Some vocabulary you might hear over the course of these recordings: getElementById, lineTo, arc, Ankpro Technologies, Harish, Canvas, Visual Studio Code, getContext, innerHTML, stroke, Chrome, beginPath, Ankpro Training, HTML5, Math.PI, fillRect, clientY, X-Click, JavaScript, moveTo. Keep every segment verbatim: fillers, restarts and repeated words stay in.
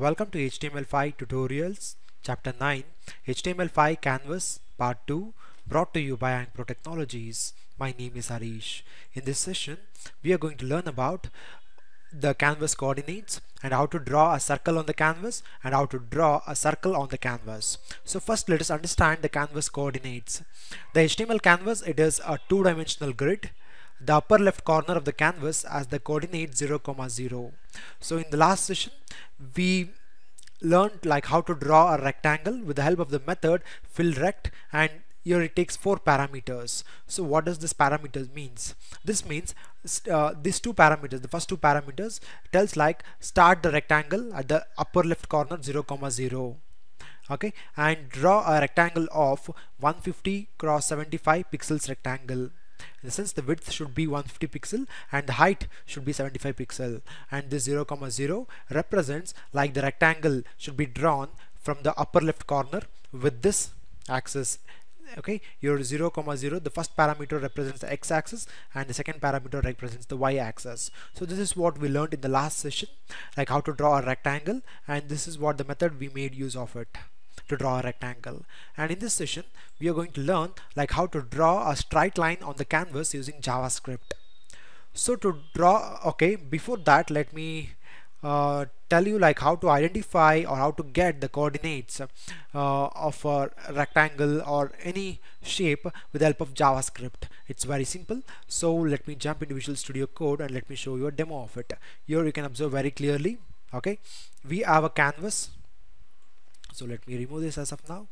Welcome to H T M L five Tutorials Chapter nine, H T M L five Canvas Part two, brought to you by Ankpro Technologies. My name is Harish. In this session, we are going to learn about the canvas coordinates and how to draw a circle on the canvas and how to draw a circle on the canvas. So first let us understand the canvas coordinates. The H T M L canvas, it is a two-dimensional grid. The upper left corner of the canvas as the coordinate zero comma zero. So in the last session we learned like how to draw a rectangle with the help of the method fillRect, and here it takes four parameters. So what does this parameters means? This means uh, these two parameters, the first two parameters tells like start the rectangle at the upper left corner zero comma zero, okay, and draw a rectangle of one fifty cross seventy-five pixels rectangle. In the sense, the width should be one fifty pixel and the height should be seventy-five pixel, and this zero comma zero represents like the rectangle should be drawn from the upper left corner with this axis. Okay, your zero comma zero, the first parameter represents the x-axis and the second parameter represents the y-axis. So this is what we learned in the last session, like how to draw a rectangle, and this is what the method we made use of it to draw a rectangle. And in this session we are going to learn like how to draw a straight line on the canvas using JavaScript. So to draw, okay, before that let me uh, tell you like how to identify or how to get the coordinates uh, of a rectangle or any shape with the help of JavaScript. It's very simple. So let me jump into Visual Studio Code and let me show you a demo of it. Here you can observe very clearly, okay, we have a canvas. So let me remove this as of now.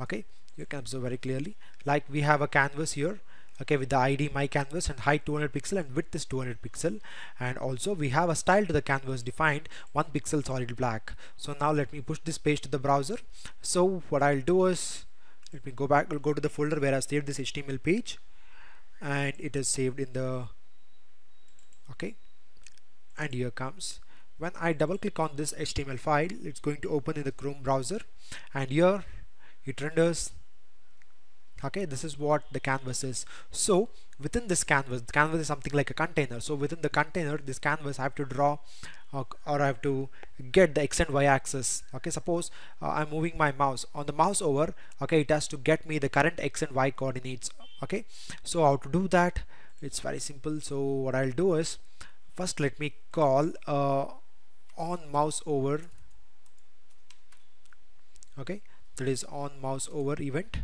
Okay, you can observe very clearly like we have a canvas here, okay, with the I D my canvas and height two hundred pixel and width is two hundred pixel, and also we have a style to the canvas defined one pixel solid black. So now let me push this page to the browser. So what I'll do is let me go back, go to the folder where I saved this H T M L page, and it is saved in the, okay, and here comes. When I double click on this H T M L file, it's going to open in the Chrome browser, and here it renders. Okay, this is what the canvas is. So within this canvas, the canvas is something like a container. So within the container, this canvas I have to draw or, or I have to get the x and y axis. Okay, suppose uh, I'm moving my mouse on the mouse over, okay, it has to get me the current x and y coordinates. Okay, so how to do that? It's very simple. So what I'll do is first let me call uh, on mouse over, okay, that is on mouse over event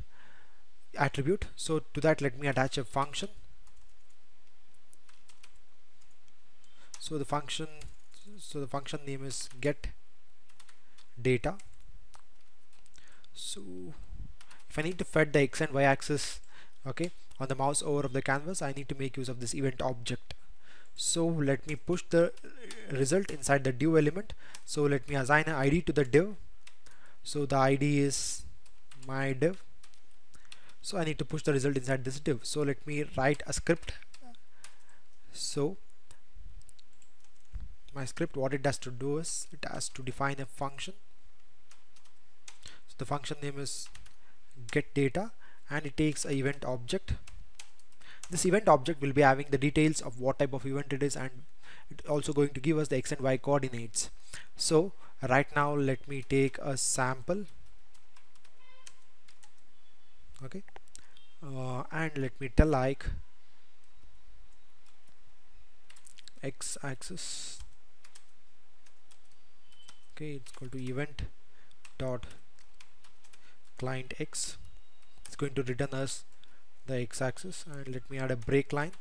attribute. So to that let me attach a function. So the function so the function name is get data. So if I need to fetch the x and y axis, okay, on the mouse over of the canvas, I need to make use of this event object. So let me push the result inside the div element. So let me assign an I D to the div. So the I D is my div. So I need to push the result inside this div. So let me write a script. So my script, what it has to do is it has to define a function. So the function name is getData, and it takes an event object. This event object will be having the details of what type of event it is, and it's also going to give us the x and y coordinates. So right now let me take a sample, okay, uh, and let me tell like x axis, okay, it's called to event dot clientX. It's going to return us the x-axis, and let me add a break line.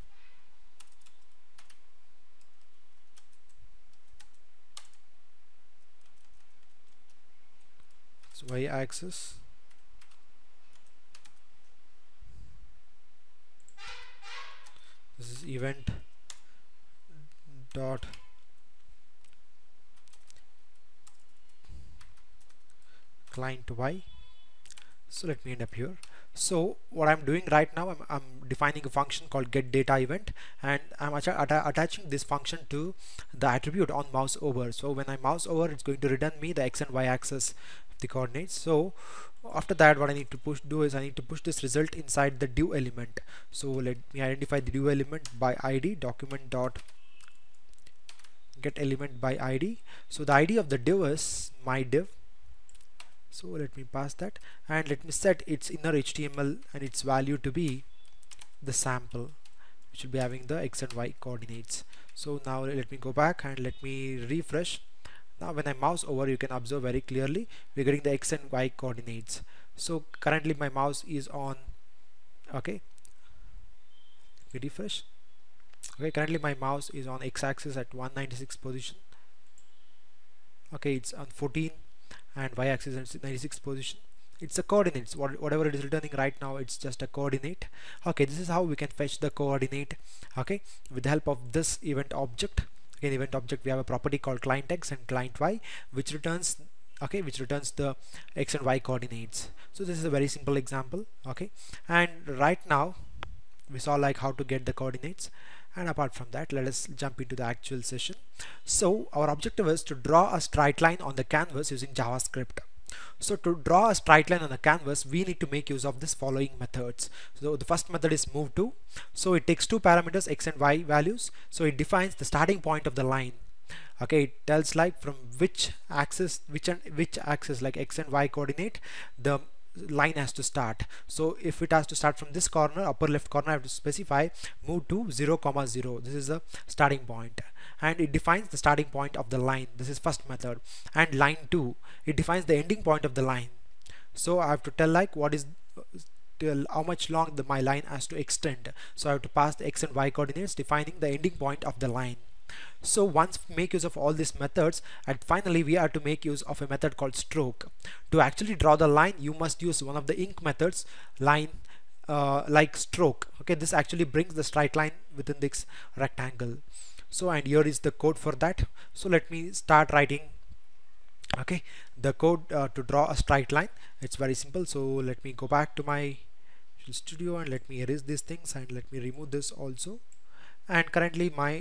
So y-axis, this is event dot client y. So let me end up here. So what I'm doing right now, I'm, I'm defining a function called getData event, and I'm atta atta attaching this function to the attribute on mouse over. So when I mouse over, it's going to return me the x and y axis, the coordinates. So after that, what I need to push do is I need to push this result inside the div element. So let me identify the div element by I D document dot get element by I D. So the I D of the div is my div. So let me pass that and let me set its inner H T M L and its value to be the sample, which will be having the x and y coordinates. So now let me go back and let me refresh. Now when I mouse over, you can observe very clearly we're getting the x and y coordinates. So currently my mouse is on, okay, let me refresh. Okay, currently my mouse is on x-axis at one ninety-six position. Okay, it's on fourteen, and y-axis at ninety-six position. It's the coordinates. What, whatever it is returning right now, it's just a coordinate. Okay, this is how we can fetch the coordinate. Okay, with the help of this event object. Again, event object, we have a property called clientX and clientY, which returns. Okay, which returns the x and y coordinates. So this is a very simple example. Okay, and right now we saw like how to get the coordinates. And apart from that, let us jump into the actual session. So our objective is to draw a straight line on the canvas using JavaScript. So to draw a straight line on the canvas, we need to make use of this following methods. So the first method is moveTo. So it takes two parameters, x and y values. So it defines the starting point of the line. Okay, it tells like from which axis, which and which axis, like x and y coordinate, the line has to start. So if it has to start from this corner, upper left corner, I have to specify move to zero comma zero. This is the starting point, and it defines the starting point of the line. This is first method. And line two, it defines the ending point of the line. So I have to tell like what is till how much long the my line has to extend. So I have to pass the x and y coordinates defining the ending point of the line. So once we make use of all these methods, and finally we are to make use of a method called stroke. To actually draw the line, you must use one of the ink methods, line uh, like stroke. Okay, this actually brings the straight line within this rectangle. So and here is the code for that. So let me start writing. Okay, the code uh, to draw a straight line. It's very simple. So let me go back to my Visual Studio and let me erase these things and let me remove this also. And currently my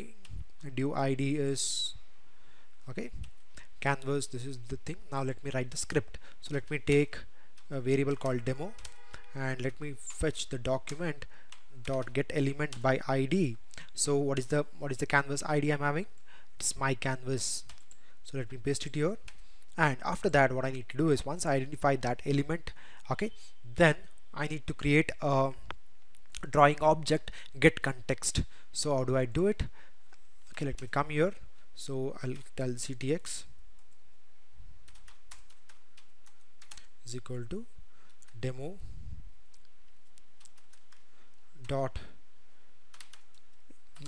div I D is, okay, canvas. This is the thing. Now let me write the script. So let me take a variable called demo and let me fetch the document dot get element by I D. So what is the what is the canvas I D I'm having? It's my canvas. So let me paste it here, and after that what I need to do is, once I identify that element, okay, then I need to create a drawing object getContext. So how do I do it? Okay, let me come here. So I'll tell C T X is equal to demo dot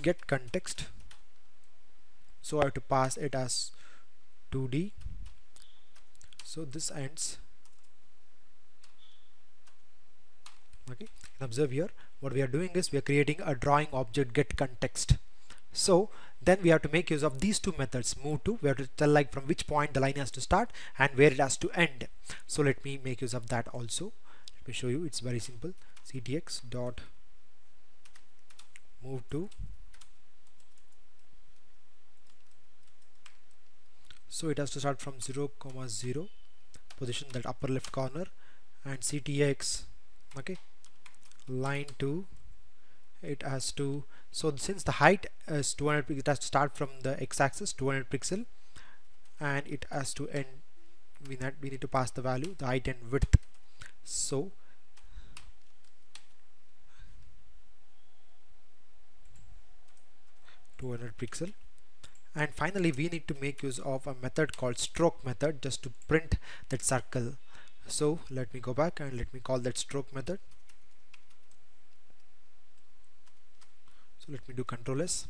get context. So I have to pass it as two D. So this ends. Okay, and observe here what we are doing is we are creating a drawing object get context. So then we have to make use of these two methods, move to, we have to tell like from which point the line has to start and where it has to end. So let me make use of that also. Let me show you, it's very simple. C T X dot move to. So it has to start from zero comma zero position, that upper left corner, and C T X, okay, line two, it has to, so since the height is two hundred, it has to start from the x-axis two hundred pixel, and it has to end, we not we need to pass the value, the height and width. So two hundred pixel, and finally we need to make use of a method called stroke method just to print that circle. So let me go back and let me call that stroke method. Let me do control S.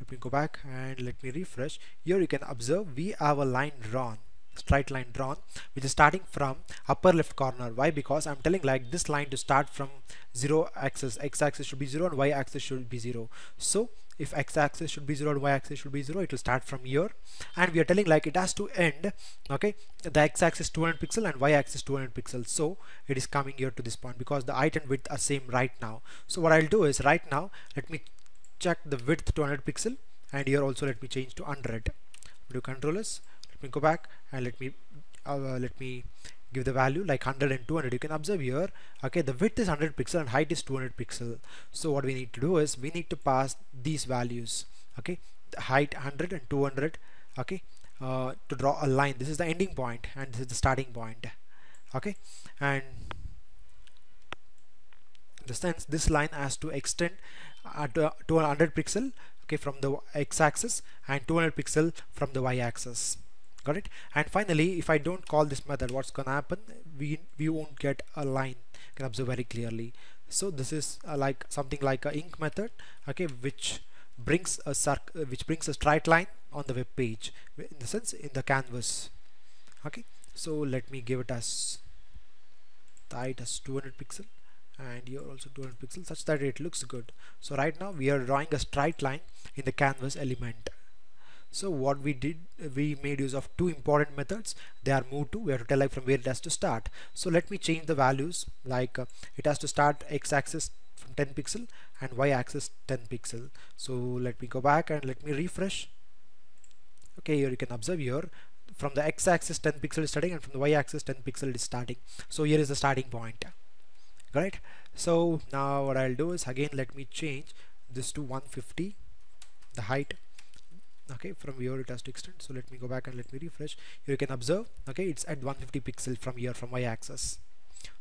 Let me go back and let me refresh. Here you can observe we have a line drawn, straight line drawn, which is starting from upper left corner. Why? Because I'm telling like this line to start from zero axis. X axis should be zero and y axis should be zero. So if x axis should be zero and y axis should be zero, it will start from here, and we are telling like it has to end. Okay, the x axis two hundred pixel and y axis two hundred pixels. So it is coming here to this point because the height and width are same right now. So what I'll do is right now let me check the width two hundred pixel, and here also let me change to one hundred. Do control S. Let me go back and let me uh, let me give the value like one hundred and two hundred. You can observe here. Okay, the width is one hundred pixel and height is two hundred pixel. So what we need to do is we need to pass these values. Okay, height one hundred and two hundred, okay, uh, to draw a line. This is the ending point and this is the starting point, okay, and the sense this line has to extend at two hundred pixel, okay, from the x-axis and two hundred pixel from the y-axis. Got it? And finally, if I don't call this method, what's gonna happen? We we won't get a line. You can observe very clearly. So this is uh, like something like a inc method, okay, which brings a circ which brings a straight line on the web page, in the sense in the canvas. Okay, so let me give it as the height as two hundred pixel and here also two hundred pixels, such that it looks good. So right now we are drawing a straight line in the canvas element. So what we did, we made use of two important methods. They are moveTo, we have to tell like from where it has to start. So let me change the values, like uh, it has to start x-axis from ten pixel and y-axis ten pixel. So let me go back and let me refresh. Okay, here you can observe here from the x-axis ten pixel is starting and from the y-axis ten pixel is starting. So here is the starting point. Got it? So now what I'll do is, again let me change this to one fifty, the height. Okay, from here it has to extend. So let me go back and let me refresh. Here you can observe, okay, it's at one fifty pixel from here, from y-axis.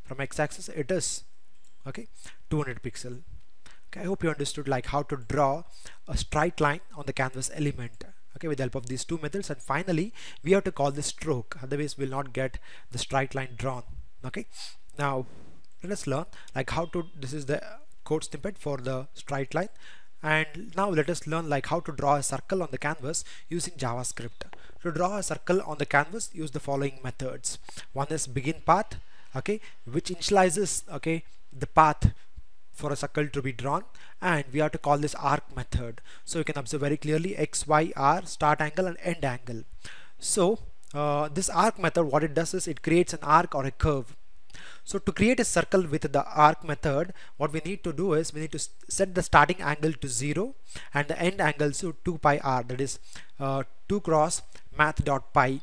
From x-axis it is, okay, two hundred pixel. Okay, I hope you understood like how to draw a straight line on the canvas element, okay, with the help of these two methods. And finally we have to call this stroke, otherwise we'll not get the straight line drawn. Okay, now let us learn like how to, this is the code snippet for the straight line. And now let us learn like how to draw a circle on the canvas using JavaScript. To draw a circle on the canvas, use the following methods. One is beginPath, okay, which initializes, okay, the path for a circle to be drawn, and we have to call this arc method. So you can observe very clearly x, y, r, start angle and end angle. So uh, this arc method, what it does is it creates an arc or a curve. So to create a circle with the arc method, what we need to do is we need to set the starting angle to zero and the end angle to two pi r, that is uh, two cross math dot p i.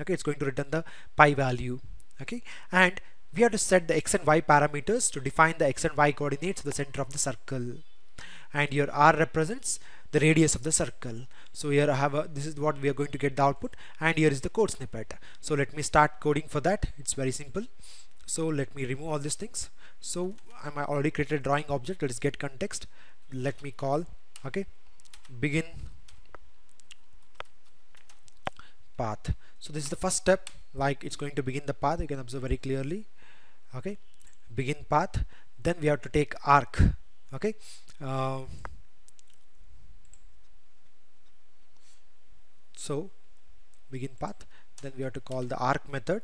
Okay, it's going to return the pi value. Okay, and we have to set the x and y parameters to define the x and y coordinates to the center of the circle. And here r represents the radius of the circle. So here I have a, this is what we are going to get the output, and here is the code snippet. So let me start coding for that. It's very simple. So let me remove all these things. So I'm already created a drawing object. Let us get context. Let me call, okay, begin path. So this is the first step, like it's going to begin the path. You can observe very clearly. Okay, begin path. Then we have to take arc. Okay, uh, so begin path. Then we have to call the arc method.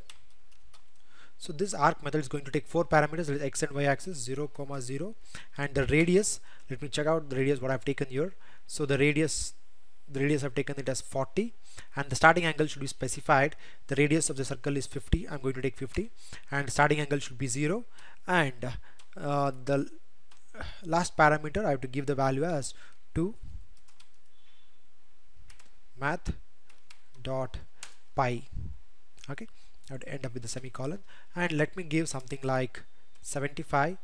So this arc method is going to take four parameters with x and y axis zero comma zero, and the radius, let me check out the radius what I've taken here. So the radius the radius I've taken it as forty, and the starting angle should be specified. The radius of the circle is fifty, I'm going to take fifty, and starting angle should be zero, and uh, the last parameter I have to give the value as two math dot p i. Okay, I would end up with the semicolon, and let me give something like seventy-five,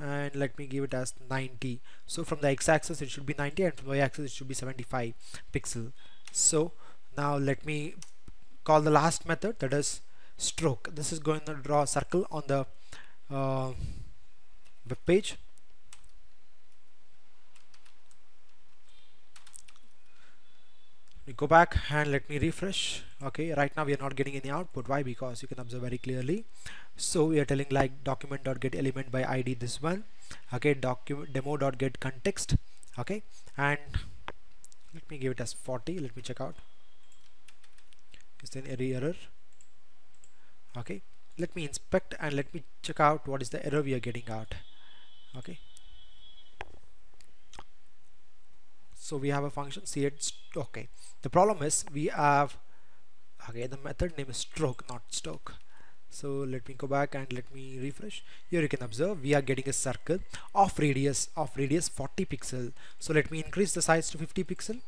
and let me give it as ninety. So from the x-axis it should be ninety, and from the y-axis it should be seventy-five pixel. So now let me call the last method, that is stroke. This is going to draw a circle on the uh, web page. We go back and let me refresh. Okay, right now we are not getting any output. Why? Because you can observe very clearly. So we are telling like document dot get element by id, this one, okay, document demo dot get context, okay, and let me give it as forty. Let me check out, is there any error? Okay, let me inspect and let me check out what is the error we are getting out. Okay, so we have a function, see it's okay. The problem is we have, okay, the method name is stroke, not stroke. So let me go back and let me refresh. Here you can observe we are getting a circle of radius of radius forty pixel. So let me increase the size to fifty pixel.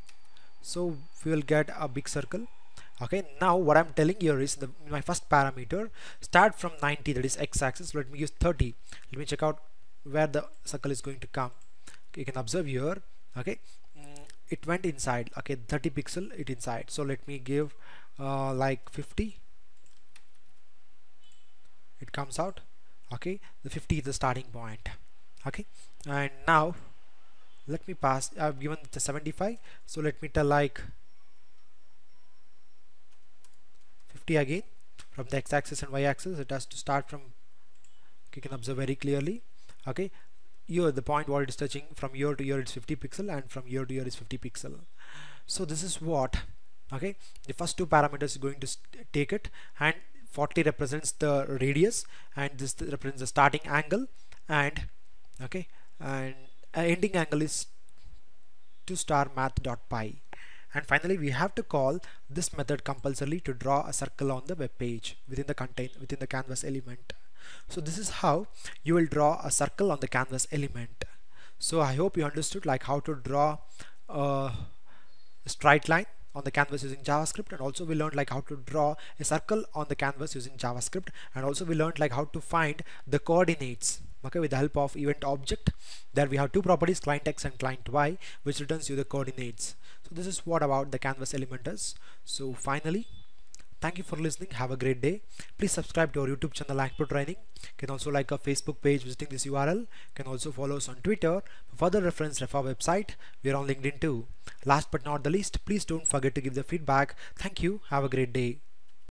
So we will get a big circle. Okay, now what I'm telling here is the, my first parameter, start from ninety, that is x-axis. Let me use thirty. Let me check out where the circle is going to come. You can observe here, okay, it went inside. Okay, thirty pixel it inside. So let me give uh, like fifty. It comes out. Okay, the fifty is the starting point. Okay, and now let me pass. I've given it the seventy-five. So let me tell like fifty again. From the x-axis and y-axis, it has to start from. You can observe very clearly. Okay, here the point what it is touching from here to here is fifty pixel, and from here to here is fifty pixel. So this is what. Okay, the first two parameters is going to take it, and forty represents the radius, and this represents the starting angle, and okay, and ending angle is two star math dot P I. And finally, we have to call this method compulsorily to draw a circle on the web page within the contain within the canvas element. So this is how you will draw a circle on the canvas element. So I hope you understood like how to draw a straight line on the canvas using JavaScript, and also we learned like how to draw a circle on the canvas using JavaScript, and also we learned like how to find the coordinates. Okay, with the help of event object, there we have two properties, clientX and clientY, which returns you the coordinates. So this is what about the canvas element is. So finally, thank you for listening. Have a great day. Please subscribe to our YouTube channel Ankpro Training. You can also like our Facebook page visiting this U R L. You can also follow us on Twitter. For further reference, refer our website. We are on LinkedIn too. Last but not the least, please don't forget to give the feedback. Thank you. Have a great day.